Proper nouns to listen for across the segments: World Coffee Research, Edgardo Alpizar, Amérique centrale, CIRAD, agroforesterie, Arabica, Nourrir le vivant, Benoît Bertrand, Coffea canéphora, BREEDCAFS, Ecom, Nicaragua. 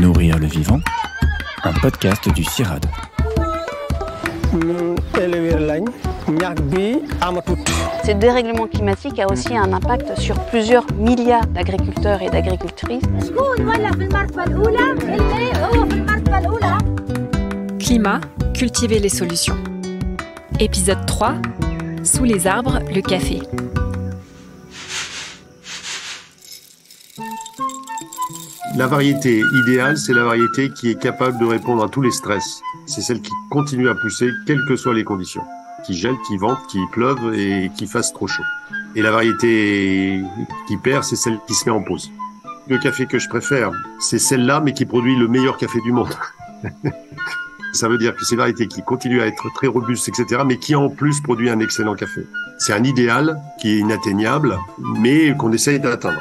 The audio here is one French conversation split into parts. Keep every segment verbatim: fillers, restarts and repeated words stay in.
Nourrir le vivant, un podcast du CIRAD. Ce dérèglement climatique a aussi un impact sur plusieurs milliards d'agriculteurs et d'agricultrices. Climat, cultiver les solutions. Épisode trois, sous les arbres, le café. La variété idéale, c'est la variété qui est capable de répondre à tous les stress. C'est celle qui continue à pousser, quelles que soient les conditions. Qui gèle, qui vente, qui pleuve et qui fasse trop chaud. Et la variété qui perd, c'est celle qui se met en pause. Le café que je préfère, c'est celle-là, mais qui produit le meilleur café du monde. Ça veut dire que c'est une variété qui continue à être très robuste, et cetera, mais qui en plus produit un excellent café. C'est un idéal qui est inatteignable, mais qu'on essaye d'atteindre.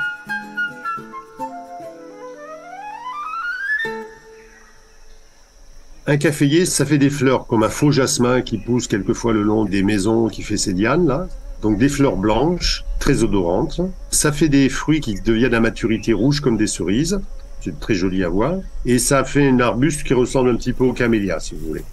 Un caféier, ça fait des fleurs, comme un faux jasmin qui pousse quelquefois le long des maisons, qui fait ses dianes, là. Donc des fleurs blanches, très odorantes. Ça fait des fruits qui deviennent à maturité rouge comme des cerises. C'est très joli à voir. Et ça fait un arbuste qui ressemble un petit peu au camélia, si vous voulez.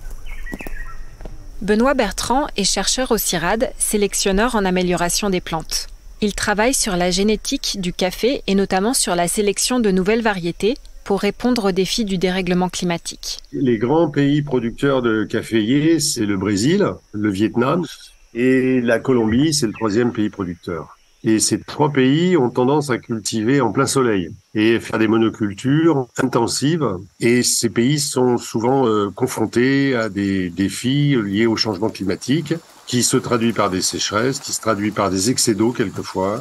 Benoît Bertrand est chercheur au CIRAD, sélectionneur en amélioration des plantes. Il travaille sur la génétique du café et notamment sur la sélection de nouvelles variétés, pour répondre aux défis du dérèglement climatique. Les grands pays producteurs de caféiers, c'est le Brésil, le Vietnam et la Colombie, c'est le troisième pays producteur. Et ces trois pays ont tendance à cultiver en plein soleil et faire des monocultures intensives. Et ces pays sont souvent euh, confrontés à des défis liés au changement climatique qui se traduit par des sécheresses, qui se traduit par des excès d'eau quelquefois.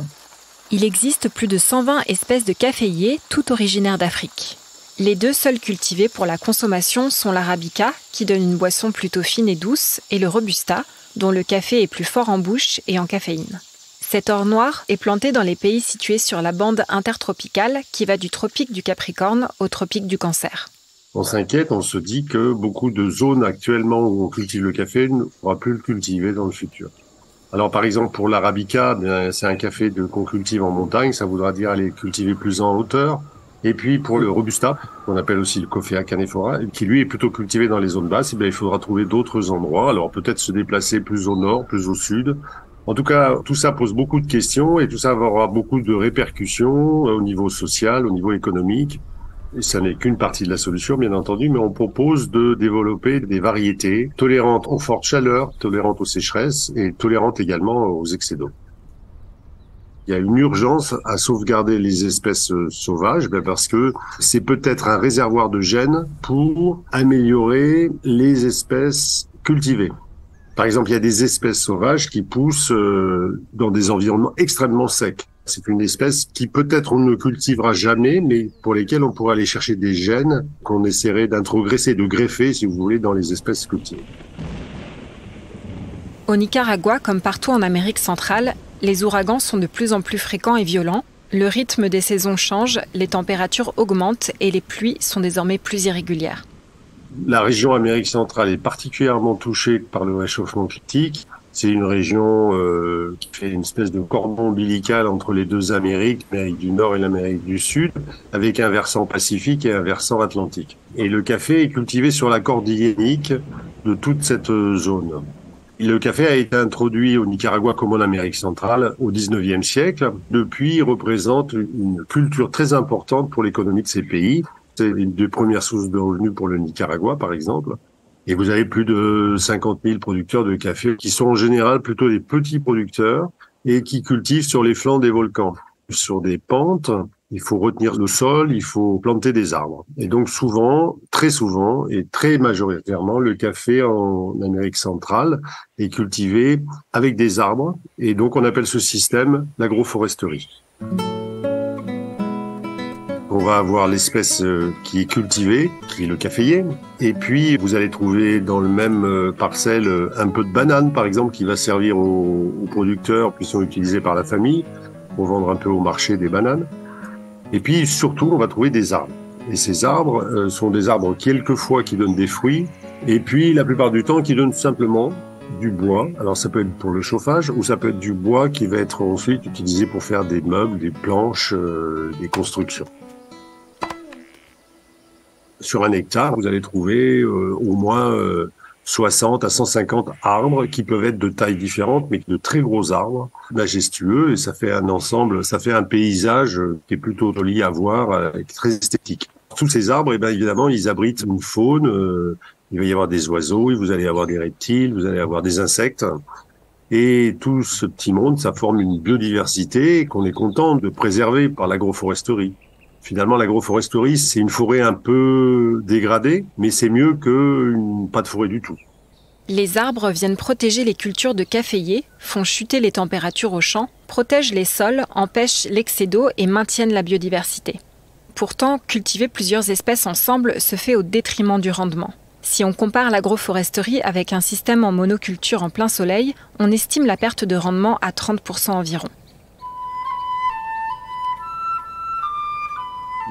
Il existe plus de cent vingt espèces de caféiers, toutes originaires d'Afrique. Les deux seules cultivées pour la consommation sont l'arabica, qui donne une boisson plutôt fine et douce, et le robusta, dont le café est plus fort en bouche et en caféine. Cet or noir est planté dans les pays situés sur la bande intertropicale qui va du tropique du Capricorne au tropique du Cancer. On s'inquiète, on se dit que beaucoup de zones actuellement où on cultive le café ne pourra plus le cultiver dans le futur. Alors par exemple pour l'arabica, c'est un café qu'on cultive en montagne, ça voudra dire aller cultiver plus en hauteur. Et puis pour le robusta, qu'on appelle aussi le Coffea canéphora, qui lui est plutôt cultivé dans les zones basses, et bien il faudra trouver d'autres endroits, alors peut-être se déplacer plus au nord, plus au sud. En tout cas, tout ça pose beaucoup de questions et tout ça aura beaucoup de répercussions au niveau social, au niveau économique. Et ça n'est qu'une partie de la solution, bien entendu, mais on propose de développer des variétés tolérantes aux fortes chaleurs, tolérantes aux sécheresses et tolérantes également aux excès d'eau. Il y a une urgence à sauvegarder les espèces sauvages parce que c'est peut-être un réservoir de gènes pour améliorer les espèces cultivées. Par exemple, il y a des espèces sauvages qui poussent dans des environnements extrêmement secs. C'est une espèce qui peut-être on ne cultivera jamais, mais pour lesquelles on pourra aller chercher des gènes qu'on essaierait d'introgresser, de greffer, si vous voulez, dans les espèces cultivées. Au Nicaragua, comme partout en Amérique centrale, les ouragans sont de plus en plus fréquents et violents. Le rythme des saisons change, les températures augmentent et les pluies sont désormais plus irrégulières. La région Amérique centrale est particulièrement touchée par le réchauffement climatique. C'est une région euh, qui fait une espèce de cordon ombilical entre les deux Amériques, l'Amérique du Nord et l'Amérique du Sud, avec un versant pacifique et un versant atlantique. Et le café est cultivé sur la corde hyénique de toute cette zone. Le café a été introduit au Nicaragua comme en Amérique centrale au dix-neuvième siècle. Depuis, il représente une culture très importante pour l'économie de ces pays. C'est une des premières sources de revenus pour le Nicaragua, par exemple. Et vous avez plus de cinquante mille producteurs de café qui sont en général plutôt des petits producteurs et qui cultivent sur les flancs des volcans. Sur des pentes, il faut retenir le sol, il faut planter des arbres. Et donc souvent, très souvent et très majoritairement, le café en Amérique centrale est cultivé avec des arbres. Et donc on appelle ce système l'agroforesterie. On va avoir l'espèce qui est cultivée, qui est le caféier. Et puis, vous allez trouver dans le même parcelle un peu de banane, par exemple, qui va servir aux, aux producteurs, qui sont utilisés par la famille, pour vendre un peu au marché des bananes. Et puis, surtout, on va trouver des arbres. Et ces arbres sont des arbres quelquefois qui donnent des fruits, et puis, la plupart du temps, qui donnent simplement du bois. Alors, ça peut être pour le chauffage, ou ça peut être du bois qui va être ensuite utilisé pour faire des meubles, des planches, euh, des constructions. sur un hectare, vous allez trouver euh, au moins euh, soixante à cent cinquante arbres qui peuvent être de tailles différentes, mais de très gros arbres majestueux. Et ça fait un ensemble, ça fait un paysage qui est plutôt joli à voir, et très esthétique. Tous ces arbres, eh bien, évidemment, ils abritent une faune. Euh, il va y avoir des oiseaux, vous allez avoir des reptiles, vous allez avoir des insectes. Et tout ce petit monde, ça forme une biodiversité qu'on est content de préserver par l'agroforesterie. Finalement, l'agroforesterie, c'est une forêt un peu dégradée, mais c'est mieux que une, pas de forêt du tout. Les arbres viennent protéger les cultures de caféiers, font chuter les températures aux champs, protègent les sols, empêchent l'excès d'eau et maintiennent la biodiversité. Pourtant, cultiver plusieurs espèces ensemble se fait au détriment du rendement. Si on compare l'agroforesterie avec un système en monoculture en plein soleil, on estime la perte de rendement à trente pour cent environ.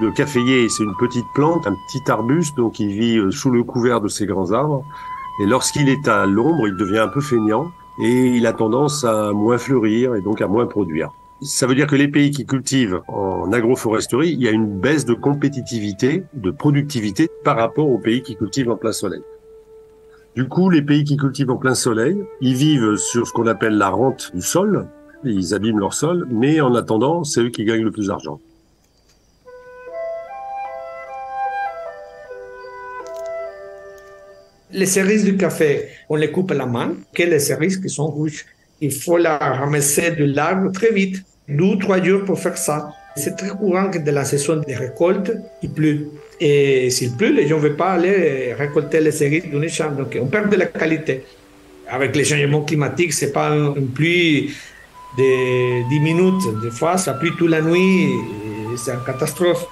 Le caféier, c'est une petite plante, un petit arbuste, donc il vit sous le couvert de ces grands arbres. Et lorsqu'il est à l'ombre, il devient un peu feignant et il a tendance à moins fleurir et donc à moins produire. Ça veut dire que les pays qui cultivent en agroforesterie, il y a une baisse de compétitivité, de productivité par rapport aux pays qui cultivent en plein soleil. Du coup, les pays qui cultivent en plein soleil, ils vivent sur ce qu'on appelle la rente du sol, ils abîment leur sol, mais en attendant, c'est eux qui gagnent le plus d'argent. Les cerises du café, on les coupe à la main, que les cerises qui sont rouges. Il faut la ramasser de l'arbre très vite, deux ou trois jours pour faire ça. C'est très courant que dans la saison des récoltes, il pleut. Et s'il pleut, les gens ne veulent pas aller récolter les cerises d'une chambre. Donc on perd de la qualité. Avec les changements climatiques, ce n'est pas une pluie de dix minutes. Des fois, ça pluie toute la nuit, c'est une catastrophe.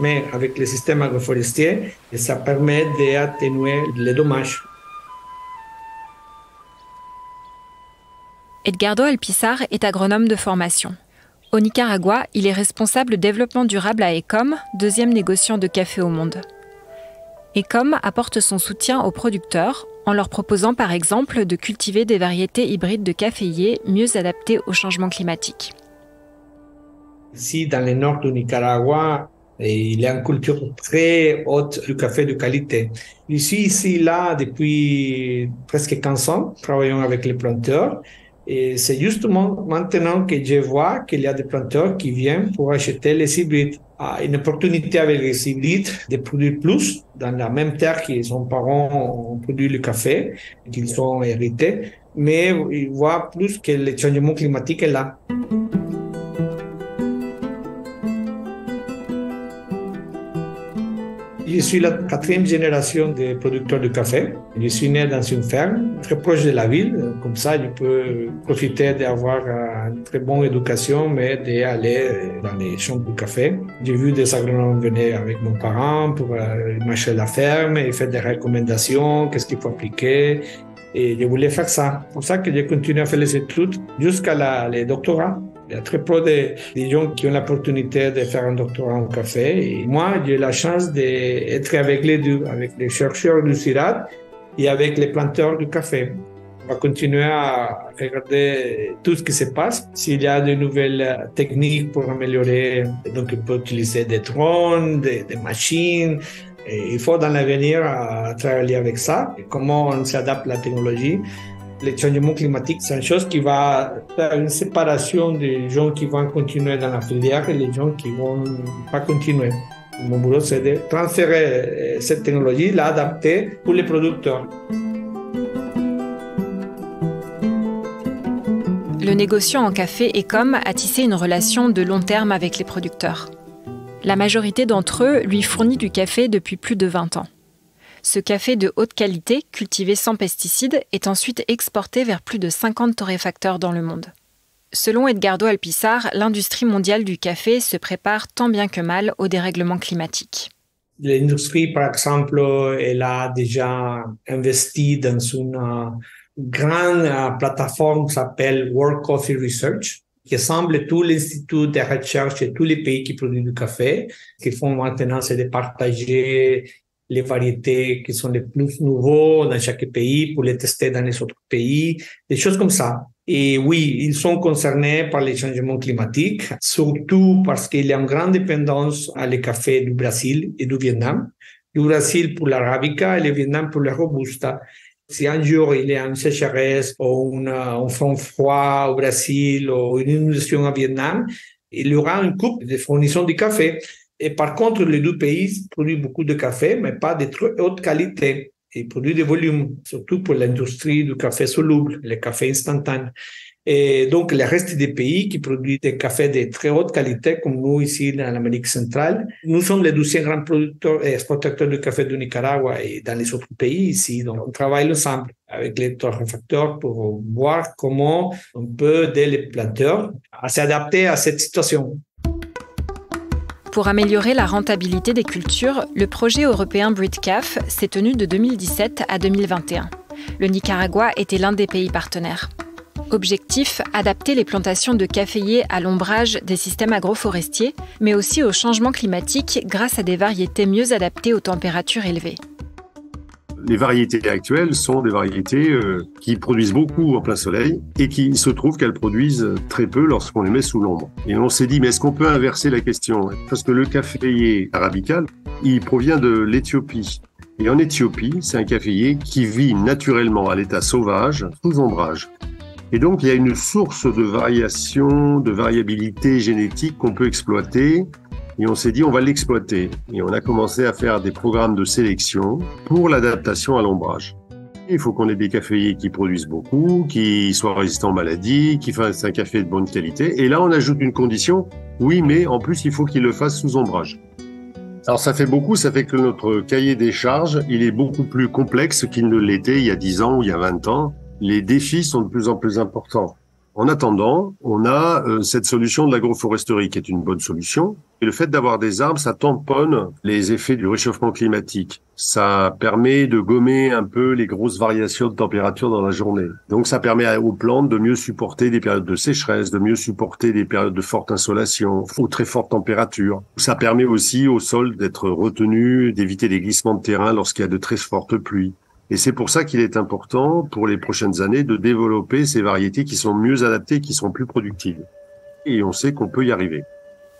Mais avec le système agroforestier, ça permet d'atténuer les dommages. Edgardo Alpizar est agronome de formation. Au Nicaragua, il est responsable développement durable à Ecom, deuxième négociant de café au monde. Ecom apporte son soutien aux producteurs en leur proposant par exemple de cultiver des variétés hybrides de caféiers mieux adaptées au changement climatique. Ici, dans le nord du Nicaragua, et il y a une culture très haute du café de qualité. Je suis ici, là, depuis presque quinze ans, travaillant avec les planteurs. Et c'est justement maintenant que je vois qu'il y a des planteurs qui viennent pour acheter les hybrides. Ah, une opportunité avec les hybrides de produire plus dans la même terre que leurs parents ont produit le café, qu'ils ont hérité. Mais ils voient plus que le changement climatique est là. Je suis la quatrième génération de producteurs de café. Je suis né dans une ferme très proche de la ville. Comme ça, je peux profiter d'avoir une très bonne éducation, mais d'aller dans les champs de café. J'ai vu des agronomes venir avec mon parent pour marcher la ferme et faire des recommandations, qu'est-ce qu'il faut appliquer. Et je voulais faire ça. C'est pour ça que j'ai continué à faire les études jusqu'à le doctorat. Il y a très peu de, de gens qui ont l'opportunité de faire un doctorat en café. Et moi, j'ai la chance d'être avec les deux, avec les chercheurs du CIRAD et avec les planteurs du café. On va continuer à regarder tout ce qui se passe. S'il y a de nouvelles techniques pour améliorer, donc on peut utiliser des drones, des, des machines. Et il faut dans l'avenir travailler avec ça. Et comment on s'adapte à la technologie. Le changement climatique, c'est une chose qui va faire une séparation des gens qui vont continuer dans la filière et les gens qui ne vont pas continuer. Mon boulot, c'est de transférer cette technologie, l'adapter pour les producteurs. Le négociant en café Ecom a tissé une relation de long terme avec les producteurs. La majorité d'entre eux lui fournit du café depuis plus de vingt ans. Ce café de haute qualité, cultivé sans pesticides, est ensuite exporté vers plus de cinquante torréfacteurs dans le monde. Selon Edgardo Alpizar, l'industrie mondiale du café se prépare tant bien que mal au dérèglement climatique. L'industrie, par exemple, elle a déjà investi dans une grande plateforme qui s'appelle World Coffee Research, qui assemble tous les instituts de recherche et tous les pays qui produisent du café. Ce qu'ils font maintenant, c'est de partager les variétés qui sont les plus nouveaux dans chaque pays pour les tester dans les autres pays, des choses comme ça. Et oui, ils sont concernés par les changements climatiques, surtout parce qu'il y a une grande dépendance à les cafés du Brésil et du Vietnam. Le Brésil pour l'Arabica et le Vietnam pour la Robusta. Si un jour il y a une sécheresse ou une, un front froid au Brésil ou une inondation au Vietnam, il y aura une coupe de fournisseurs de café. Et par contre, les deux pays produisent beaucoup de café, mais pas de très haute qualité. Ils produisent des volumes, surtout pour l'industrie du café soluble, le café instantané. Et donc, le reste des pays qui produisent des cafés de très haute qualité, comme nous ici dans l'Amérique centrale, nous sommes les douzièmes grands producteurs et exportateurs de café du Nicaragua et dans les autres pays ici. Donc, on travaille ensemble avec les torréfacteurs pour voir comment on peut aider les planteurs à s'adapter à cette situation. Pour améliorer la rentabilité des cultures, le projet européen BREEDCAFS s'est tenu de deux mille dix-sept à deux mille vingt et un. Le Nicaragua était l'un des pays partenaires. Objectif, adapter les plantations de caféiers à l'ombrage des systèmes agroforestiers, mais aussi au changement climatique grâce à des variétés mieux adaptées aux températures élevées. Les variétés actuelles sont des variétés euh, qui produisent beaucoup en plein soleil et qui se trouve qu'elles produisent très peu lorsqu'on les met sous l'ombre. Et on s'est dit, mais est-ce qu'on peut inverser la question? Parce que le caféier arabical, il provient de l'Éthiopie. Et en Éthiopie, c'est un caféier qui vit naturellement à l'état sauvage, sous ombrage. Et donc, il y a une source de variation, de variabilité génétique qu'on peut exploiter. Et on s'est dit, on va l'exploiter. Et on a commencé à faire des programmes de sélection pour l'adaptation à l'ombrage. Il faut qu'on ait des caféiers qui produisent beaucoup, qui soient résistants aux maladies, qui fassent un café de bonne qualité. Et là, on ajoute une condition. Oui, mais en plus, il faut qu'ils le fassent sous ombrage. Alors, ça fait beaucoup. Ça fait que notre cahier des charges, il est beaucoup plus complexe qu'il ne l'était il y a dix ans ou il y a vingt ans. Les défis sont de plus en plus importants. En attendant, on a euh, cette solution de l'agroforesterie qui est une bonne solution. Et le fait d'avoir des arbres, ça tamponne les effets du réchauffement climatique. Ça permet de gommer un peu les grosses variations de température dans la journée. Donc ça permet aux plantes de mieux supporter des périodes de sécheresse, de mieux supporter des périodes de forte insolation ou très forte température. Ça permet aussi au sol d'être retenu, d'éviter les glissements de terrain lorsqu'il y a de très fortes pluies. Et c'est pour ça qu'il est important pour les prochaines années de développer ces variétés qui sont mieux adaptées, qui sont plus productives. Et on sait qu'on peut y arriver.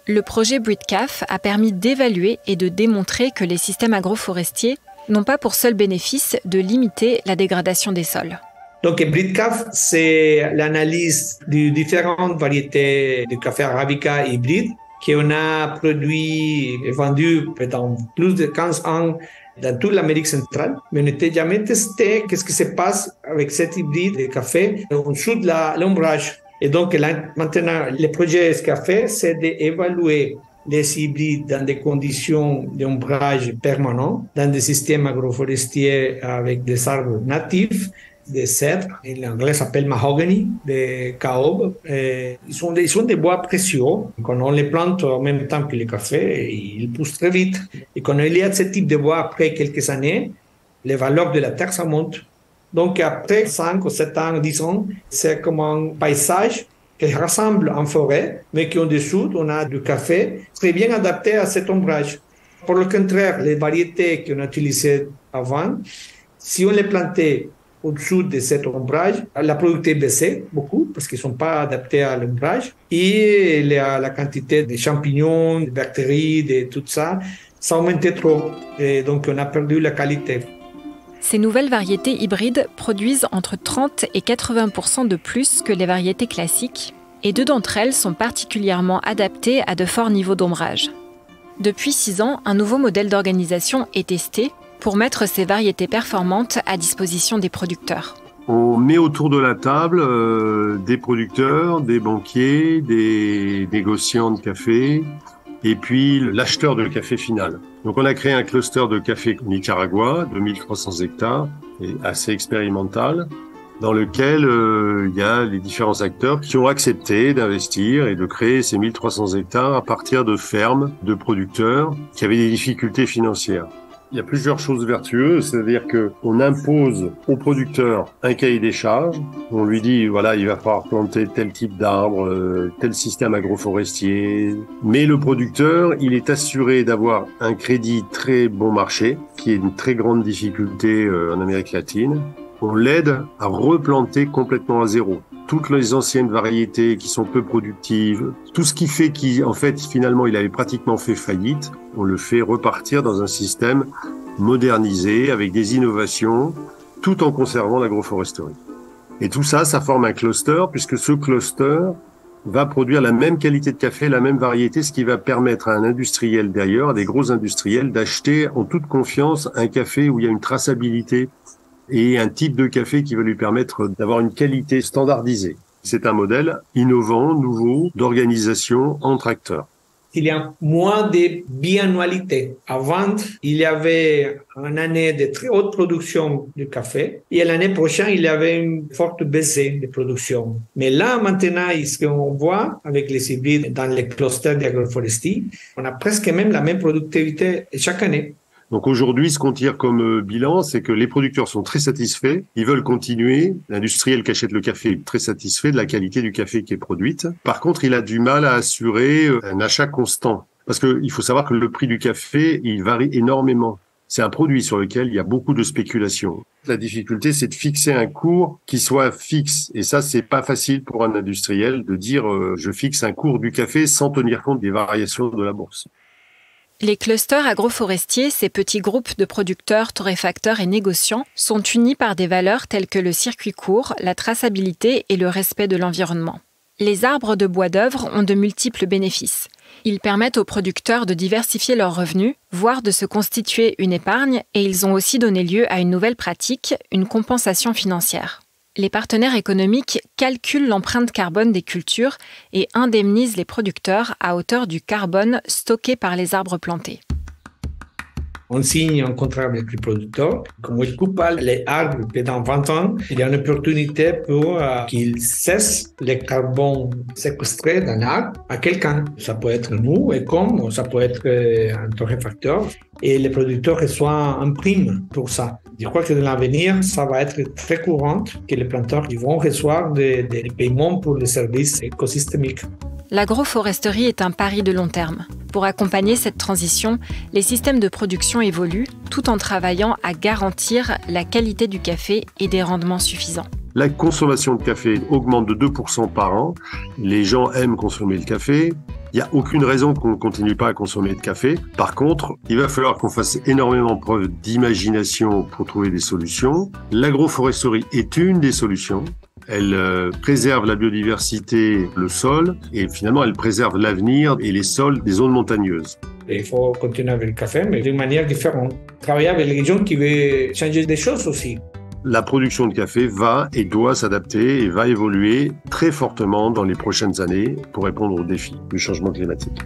Le projet BREEDCAFS a permis d'évaluer et de démontrer que les systèmes agroforestiers n'ont pas pour seul bénéfice de limiter la dégradation des sols. Donc, BREEDCAFS, c'est l'analyse des différentes variétés de café arabica hybride qu'on a produit et vendu pendant plus de quinze ans dans toute l'Amérique centrale, mais on n'était jamais testé qu'est-ce qui se passe avec cet hybride de café en dessous de l'ombrage. Et donc là, maintenant, le projet de café, c'est d'évaluer les hybrides dans des conditions d'ombrage permanent, dans des systèmes agroforestiers avec des arbres natifs, des cèdres, et l'anglais s'appelle mahogany, des caob. Ils sont des, ils sont des bois précieux. Quand on les plante en même temps que le café, ils poussent très vite. Et quand il y a ce type de bois après quelques années, les valeurs de la terre, ça monte. Donc après cinq ou sept ans, dix ans, c'est comme un paysage qui rassemble en forêt, mais qu'en dessous, on a du café très bien adapté à cet ombrage. Pour le contraire, les variétés qu'on utilisait avant, si on les plantait au-dessous de cet ombrage, la productivité baissait beaucoup parce qu'ils ne sont pas adaptés à l'ombrage et la, la quantité de champignons, de bactéries, de tout ça, ça augmentait trop et donc on a perdu la qualité. Ces nouvelles variétés hybrides produisent entre trente et quatre-vingts pour cent de plus que les variétés classiques et deux d'entre elles sont particulièrement adaptées à de forts niveaux d'ombrage. Depuis six ans, un nouveau modèle d'organisation est testé pour mettre ces variétés performantes à disposition des producteurs. On met autour de la table euh, des producteurs, des banquiers, des négociants de café et puis l'acheteur de café final. Donc on a créé un cluster de café Nicaragua de mille trois cents hectares, et assez expérimental, dans lequel euh, il y a les différents acteurs qui ont accepté d'investir et de créer ces mille trois cents hectares à partir de fermes de producteurs qui avaient des difficultés financières. Il y a plusieurs choses vertueuses, c'est-à-dire que on impose au producteur un cahier des charges. On lui dit voilà, il va falloir planter tel type d'arbre, euh, tel système agroforestier. Mais le producteur, il est assuré d'avoir un crédit très bon marché, qui est une très grande difficulté euh, en Amérique latine. On l'aide à replanter complètement à zéro. Toutes les anciennes variétés qui sont peu productives, tout ce qui fait qu'en fait, finalement, il avait pratiquement fait faillite, on le fait repartir dans un système modernisé avec des innovations, tout en conservant l'agroforesterie. Et tout ça, ça forme un cluster, puisque ce cluster va produire la même qualité de café, la même variété, ce qui va permettre à un industriel d'ailleurs, à des gros industriels, d'acheter en toute confiance un café où il y a une traçabilité et un type de café qui va lui permettre d'avoir une qualité standardisée. C'est un modèle innovant, nouveau, d'organisation entre acteurs. Il y a moins de biannualité. Avant, il y avait une année de très haute production de café et l'année prochaine, il y avait une forte baisse de production. Mais là, maintenant, ce qu'on voit avec les hybrides dans les clusters d'agroforesterie, on a presque même la même productivité chaque année. Donc aujourd'hui, ce qu'on tire comme bilan, c'est que les producteurs sont très satisfaits, ils veulent continuer. L'industriel qui achète le café est très satisfait de la qualité du café qui est produite. Par contre, il a du mal à assurer un achat constant. Parce qu'il faut savoir que le prix du café, il varie énormément. C'est un produit sur lequel il y a beaucoup de spéculation. La difficulté, c'est de fixer un cours qui soit fixe. Et ça, c'est pas facile pour un industriel de dire euh, je fixe un cours du café sans tenir compte des variations de la bourse. Les clusters agroforestiers, ces petits groupes de producteurs, torréfacteurs et négociants, sont unis par des valeurs telles que le circuit court, la traçabilité et le respect de l'environnement. Les arbres de bois d'œuvre ont de multiples bénéfices. Ils permettent aux producteurs de diversifier leurs revenus, voire de se constituer une épargne, et ils ont aussi donné lieu à une nouvelle pratique, une compensation financière. Les partenaires économiques calculent l'empreinte carbone des cultures et indemnisent les producteurs à hauteur du carbone stocké par les arbres plantés. On signe un contrat avec les producteurs. Comme je coupe les arbres pendant vingt ans, il y a une opportunité pour euh, qu'ils cessent le carbone séquestré d'un arbre à quelqu'un. Ça peut être nous, Ecom, ou ça peut être un torréfacteur. Et les producteurs reçoivent un prime pour ça. Je crois que dans l'avenir, ça va être très courant que les planteurs vont recevoir des, des paiements pour les services écosystémiques. L'agroforesterie est un pari de long terme. Pour accompagner cette transition, les systèmes de production évoluent tout en travaillant à garantir la qualité du café et des rendements suffisants. La consommation de café augmente de deux pour cent par an. Les gens aiment consommer le café. Il n'y a aucune raison qu'on ne continue pas à consommer de café. Par contre, il va falloir qu'on fasse énormément preuve d'imagination pour trouver des solutions. L'agroforesterie est une des solutions. Elle préserve la biodiversité, le sol, et finalement, elle préserve l'avenir et les sols des zones montagneuses. Il faut continuer avec le café, mais d'une manière différente. Travailler avec les gens qui veulent changer des choses aussi. La production de café va et doit s'adapter et va évoluer très fortement dans les prochaines années pour répondre aux défis du changement climatique.